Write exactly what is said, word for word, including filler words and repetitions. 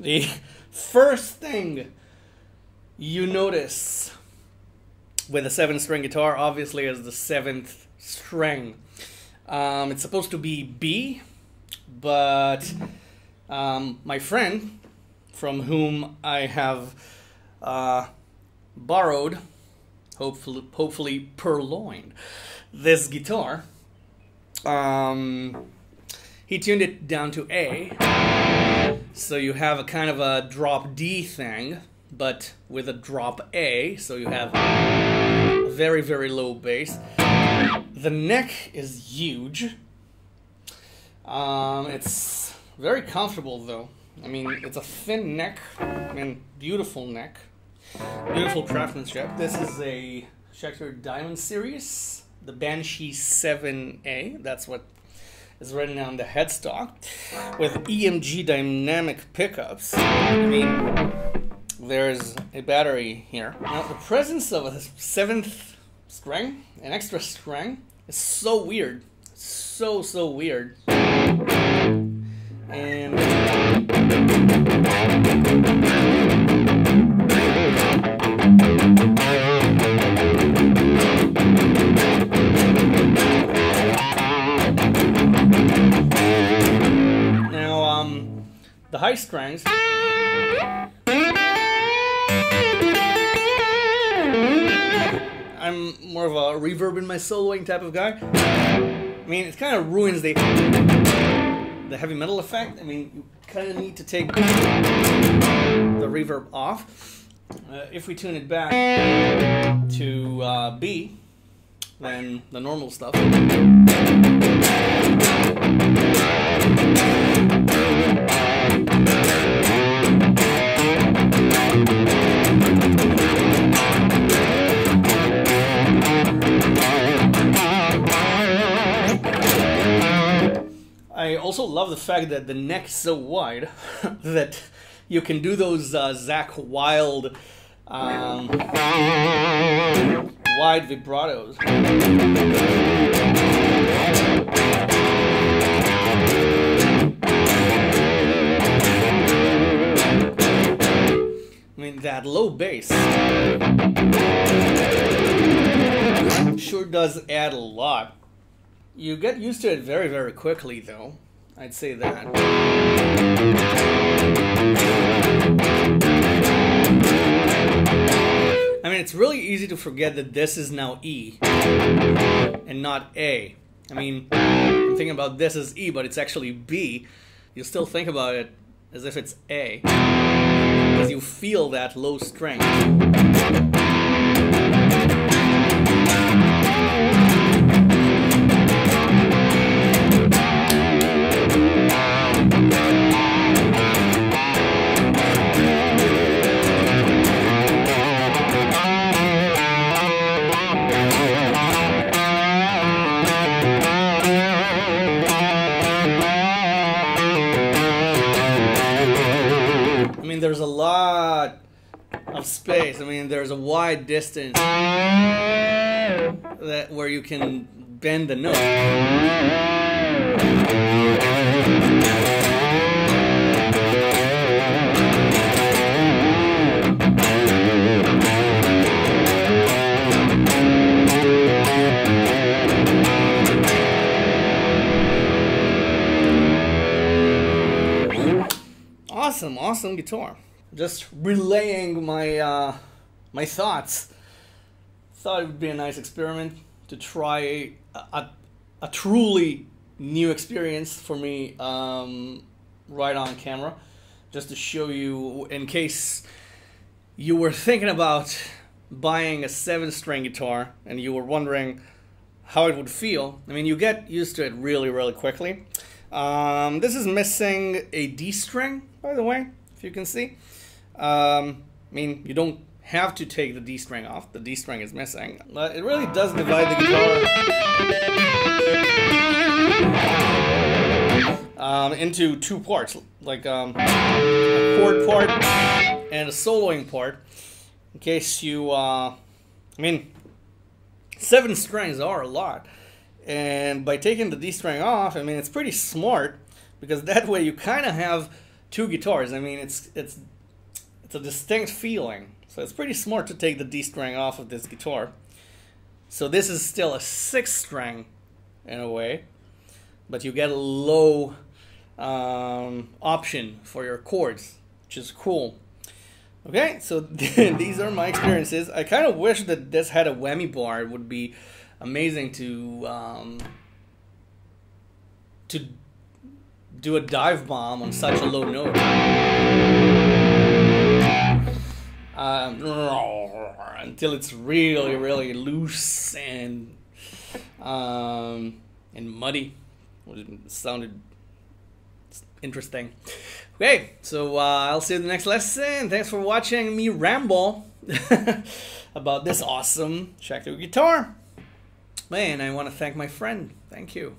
The first thing you notice with a seven string guitar obviously is the seventh string. Um, it's supposed to be B, but um, my friend from whom I have uh, borrowed, hopefully, hopefully purloined, this guitar, um, he tuned it down to A, so you have a kind of a drop D thing, but with a drop A, so you have a very, very low bass. The neck is huge. Um, it's very comfortable though. I mean, it's a thin neck, I mean, beautiful neck, beautiful craftsmanship. This is a Schecter Diamond series, the Banshee seven A, that's what is written on the headstock, with E M G dynamic pickups. I mean, there's a battery here. Now, the presence of a seventh string, an extra string, is so weird, so, so weird. And now, um, the high strings. I'm more of a reverb in my soloing type of guy. I mean, it kind of ruins the the heavy metal effect. I mean, you kind of need to take the reverb off. Uh, if we tune it back to uh, B, then the normal stuff. I also love the fact that the neck is so wide that you can do those uh, Zach Wild um, wide vibratos. I mean, that low bass sure does add a lot. You get used to it very, very quickly, though. I'd say that. I mean, it's really easy to forget that this is now E and not A. I mean, I'm thinking about this as E, but it's actually B. You still think about it as if it's A, because you feel that low string. There's a lot of space. I mean, there's a wide distance that where you can bend the note. Awesome, awesome guitar. Just relaying my uh, my thoughts. Thought it would be a nice experiment to try a, a, a truly new experience for me um, right on camera, just to show you, in case you were thinking about buying a seven string guitar and you were wondering how it would feel. I mean, you get used to it really, really quickly. Um, this is missing a D string, by the way, if you can see. Um, I mean, you don't have to take the D string off. The D string is missing. But it really does divide the guitar um, into two parts, like um, a chord part and a soloing part. In case you, uh, I mean, seven strings are a lot. And by taking the D string off, I mean, it's pretty smart, because that way you kind of have two guitars. I mean, it's it's it's a distinct feeling. So it's pretty smart to take the D string off of this guitar. So this is still a six string in a way, but you get a low um, option for your chords, which is cool. Okay, so these are my experiences. I kind of wish that this had a whammy bar. It would be amazing to um, to do a dive bomb on such a low note. Um, until it's really, really loose and um, and muddy. It sounded interesting. Okay, so uh, I'll see you in the next lesson. Thanks for watching me ramble about this awesome Schecter guitar. Man, I want to thank my friend. Thank you.